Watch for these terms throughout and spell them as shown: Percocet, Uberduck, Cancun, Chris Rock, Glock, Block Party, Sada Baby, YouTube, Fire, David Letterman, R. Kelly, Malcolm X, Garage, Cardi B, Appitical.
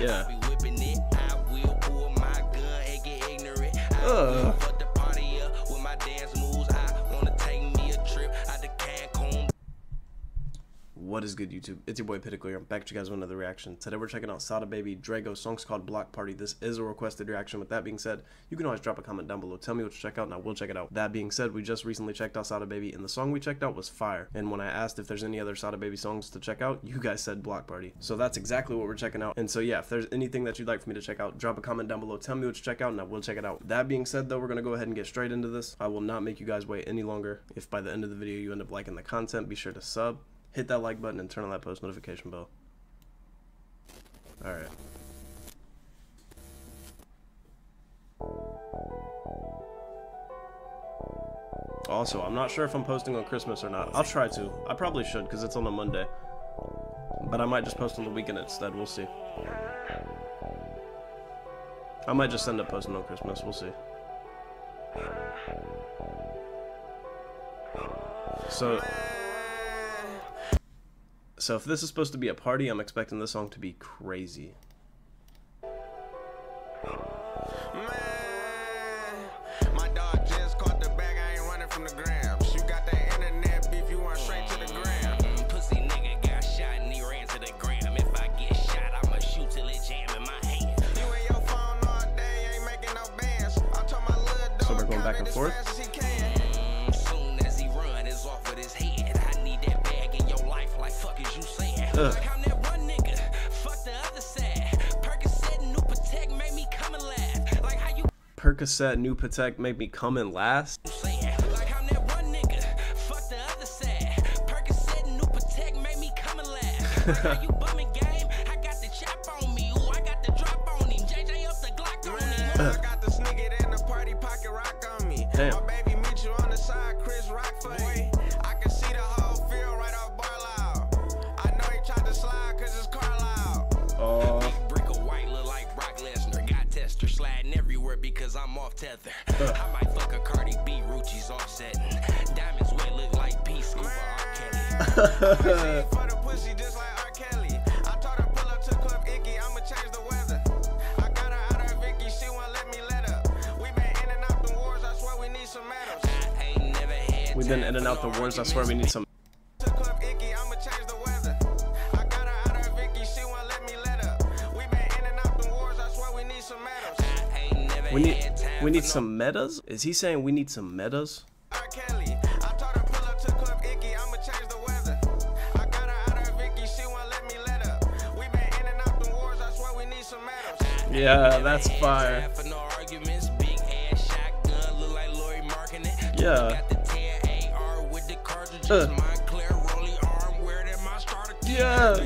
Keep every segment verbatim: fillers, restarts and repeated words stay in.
Yeah. I be whipping it. I will pull my gun and get ignorant. I will fuck the party up with my dance moves. I wanna take me a trip out to Cancun. What is good, YouTube? It's your boy Appitical here. I'm back at you guys with another reaction. Today we're checking out Sada Baby, Drago's song's called Block Party. This is a requested reaction. With that being said, you can always drop a comment down below. Tell me what to check out and I will check it out. That being said, we just recently checked out Sada Baby and the song we checked out was Fire. And when I asked if there's any other Sada Baby songs to check out, you guys said Block Party. So that's exactly what we're checking out. And so yeah, if there's anything that you'd like for me to check out, drop a comment down below. Tell me what to check out and I will check it out. That being said though, we're gonna go ahead and get straight into this. I will not make you guys wait any longer. If by the end of the video you end up liking the content, be sure to sub, hit that like button, and turn on that post notification bell. Alright. Also, I'm not sure if I'm posting on Christmas or not. I'll try to. I probably should, because it's on a Monday. But I might just post on the weekend instead. We'll see. I might just end up posting on Christmas. We'll see. So... So if this is supposed to be a party, I'm expecting this song to be crazy. My dog just caught the bag, I ain't running from the gram. You got that internet beef, you went straight to the gram. Pussy nigga got shot and he ran to the gram. If I get shot, I'ma shoot till it jam in my hand. You ain't your phone all day, ain't making no bands. I told my little dog, so we're going back and forth. Ugh. Like I'm that one nigga, fuck the other side. Percocet and new protect made me come and laugh. Like how you Percocet new protect made me come and last. Like I'm that one nigga, fuck the other side. Percocet and new protect made me come and laugh. Like how you bumming game, I got the chop on me. Ooh, I got the drop on him. J J up the Glock on him. I got the snigger in the party pocket rock on me. Damn. My baby meet you on the side, Chris Rock for me. I can see the whole field right off bar. Because I'm off tether. Uh. I might fuck a Cardi B, Ruchi's offsetting. Diamonds wet look like peace over R. Kelly. For the pussy just like R. Kelly. I told her pull up to Club Icky, I'ma change the weather. I got her out of Vicky, she won't let me let her. We been in and out the wars, I swear we need some medals. I ain't never had We've been in and out the wars, I swear we need some to Club Icky, I'ma change the weather. I got her out of Vicky, she won't let me let her. We been in and out the wars, I swear we need some medals. We need, we need some metas? Is he saying we need some metas? R. Kelly, I told her pull up to Club Icky, I'ma change the weather. I got her out of Vicky, she won't let me let her. We been in and out the wars, I swear we need some metas. Yeah, that's fire. Yeah. Uh. Yeah.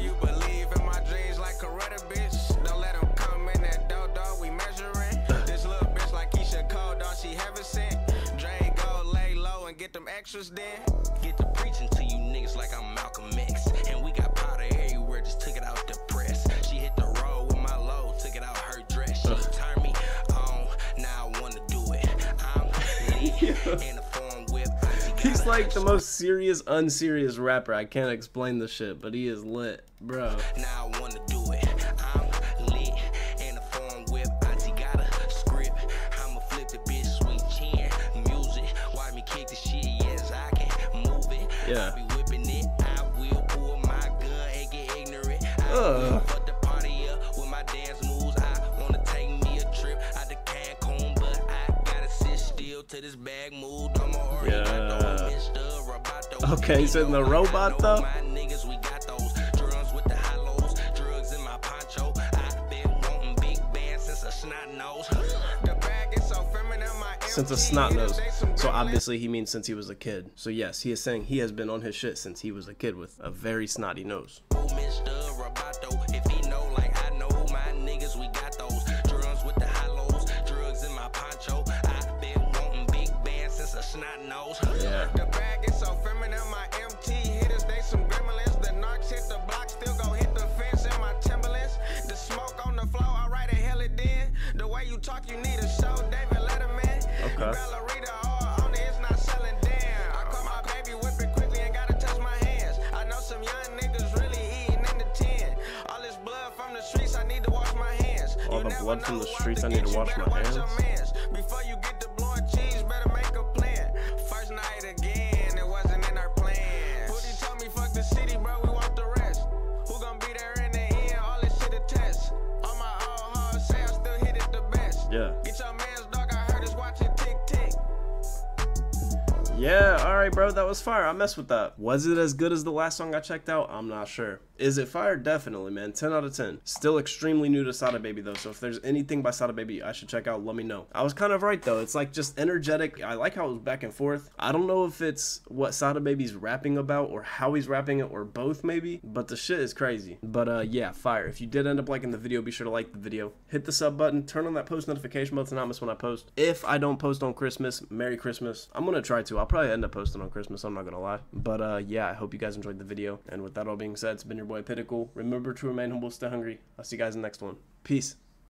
Then get to preaching to you niggas like I'm Malcolm X, and we got powder everywhere, just took it out the press. She hit the road with my load, took it out her dress. She turned me on, now I want to do it. I'm in a form whip. He's like the most serious, unserious rapper. I can't explain the shit, but he is lit, bro. Now I want to do it. I'm lit in a form whip. I just got a script. I'ma flip the bitch sweet chin. Music, why me kick the shit? Yeah. I be whipping it, I will pull my gun and get ignorant. I fuck the party up with my dance moves. I wanna take me a trip out to Cancun, but I gotta sit still to this bag moved. I'm already okay, he's in the robot though. My niggas, we got those drugs with the hollows, drugs in my poncho. I've been wanting big bands since a snot nose. The bag is so feminine, my since a snot nose. So obviously he means since he was a kid. So yes, he is saying he has been on his shit since he was a kid with a very snotty nose. Yeah. The bag is so feminine, my M T hitters, they some gremlins. The narcs hit the block, still go hit the fence in my Timberlands. The smoke on the floor, all right, the hell it did. The way you talk, you need a show, David Letterman. Okay. streets, I need to wash my hands. All the blood from the streets, I need to wash my hands. Before you get the blowing cheese, better make a plan. First night again, it wasn't in our plans. Booty told me fuck the city, bro, we want the rest. Who gonna be there in the end? All this shit a test. On my own hard say I still hit it the best. Yeah. Get your man's dog, I heard it's watching tick tick. Yeah, alright bro, that was fire. I messed with that. Was it as good as the last song I checked out? I'm not sure. Is it fire? Definitely, man. ten out of ten. Still extremely new to Sada Baby though, so if there's anything by Sada Baby I should check out, let me know. I was kind of right though. It's like just energetic. I like how it was back and forth. I don't know if it's what Sada Baby's rapping about or how he's rapping it or both maybe, but the shit is crazy. But uh, yeah, fire. If you did end up liking the video, be sure to like the video. Hit the sub button. Turn on that post notification bell to not miss when I post. If I don't post on Christmas, Merry Christmas. I'm gonna try to. I'll probably end up posting on Christmas, I'm not gonna lie. But uh, yeah, I hope you guys enjoyed the video. And with that all being said, it's been your boy Appitical. Remember to remain humble, stay hungry. I'll see you guys in the next one. Peace.